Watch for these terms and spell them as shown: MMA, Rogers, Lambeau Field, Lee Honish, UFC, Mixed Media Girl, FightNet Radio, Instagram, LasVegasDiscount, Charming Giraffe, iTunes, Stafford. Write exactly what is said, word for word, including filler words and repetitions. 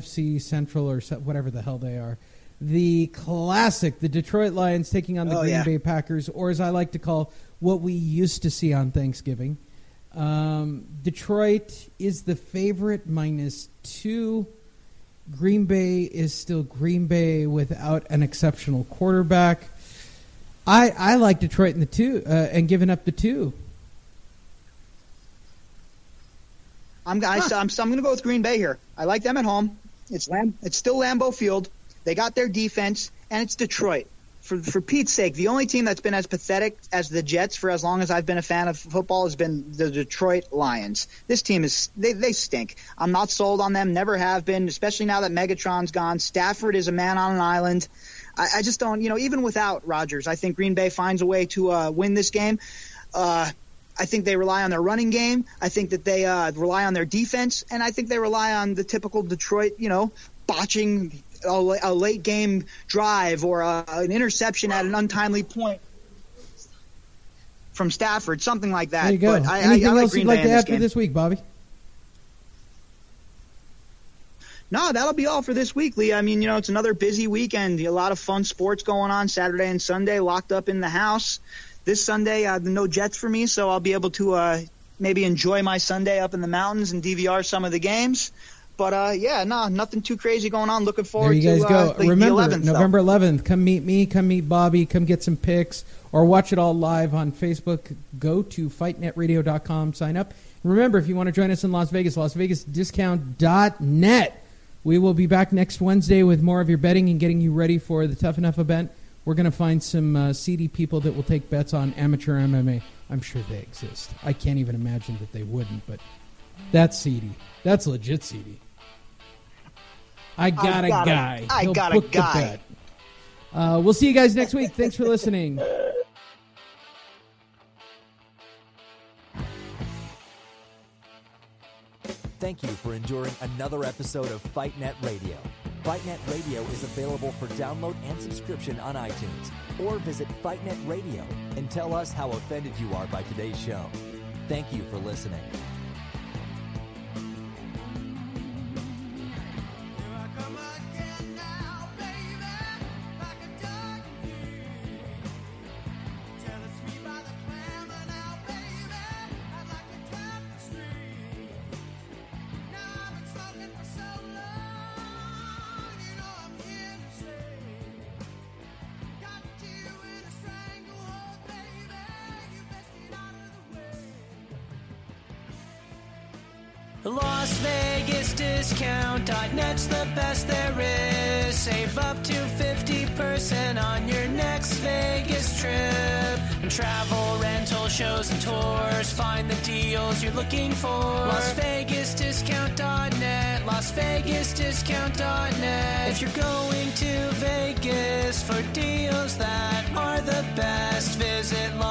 U F C Central or whatever the hell they are. The classic, the Detroit Lions taking on the oh, Green yeah. Bay Packers, or as I like to call what we used to see on Thanksgiving. Um, Detroit is the favorite, minus two. Green Bay is still Green Bay without an exceptional quarterback. I I like Detroit in the two uh, and giving up the two. I'm I, huh. I'm, I'm going to go with Green Bay here. I like them at home. It's Lam it's still Lambeau Field. They got their defense, and it's Detroit. For for Pete's sake, the only team that's been as pathetic as the Jets for as long as I've been a fan of football has been the Detroit Lions. This team is they, they stink. I'm not sold on them, never have been, especially now that Megatron's gone. Stafford is a man on an island. I, I just don't, you know, even without Rogers, I think Green Bay finds a way to uh, win this game. Uh, I think they rely on their running game. I think that they uh, rely on their defense, and I think they rely on the typical Detroit, you know, botching a late game drive or a, an interception at an untimely point from Stafford, something like that. There you go. But I, Anything I, I like else Green you'd Bay like to add for this week, Bobby? No, that'll be all for this week, Lee. I mean, you know, it's another busy weekend. A lot of fun sports going on Saturday and Sunday, locked up in the house. This Sunday, uh, no Jets for me, so I'll be able to uh, maybe enjoy my Sunday up in the mountains and D V R some of the games. But, uh, yeah, no, nothing too crazy going on. Looking forward to uh, the, Remember, the eleventh. November eleventh, come meet me, come meet Bobby, come get some pics, or watch it all live on Facebook. Go to fight net radio dot com, sign up. Remember, if you want to join us in Las Vegas, las vegas discount dot net. We will be back next Wednesday with more of your betting and getting you ready for the Tough Enough event. We're going to find some uh, seedy people that will take bets on amateur M M A. I'm sure they exist. I can't even imagine that they wouldn't, but that's seedy. That's legit seedy. I got, I got a guy. A, I He'll got a guy. Uh, we'll see you guys next week. Thanks for listening. Thank you for enduring another episode of FightNet Radio. FightNet Radio is available for download and subscription on iTunes. Or visit FightNet Radio and tell us how offended you are by today's show. Thank you for listening. LasVegasDiscount dot net's the best there is. Save up to fifty percent on your next Vegas trip. And travel, rental, shows, and tours. Find the deals you're looking for. Las Vegas Discount dot net. Las Vegas Discount dot net. If you're going to Vegas for deals that are the best, visit Las Vegas Discount dot net.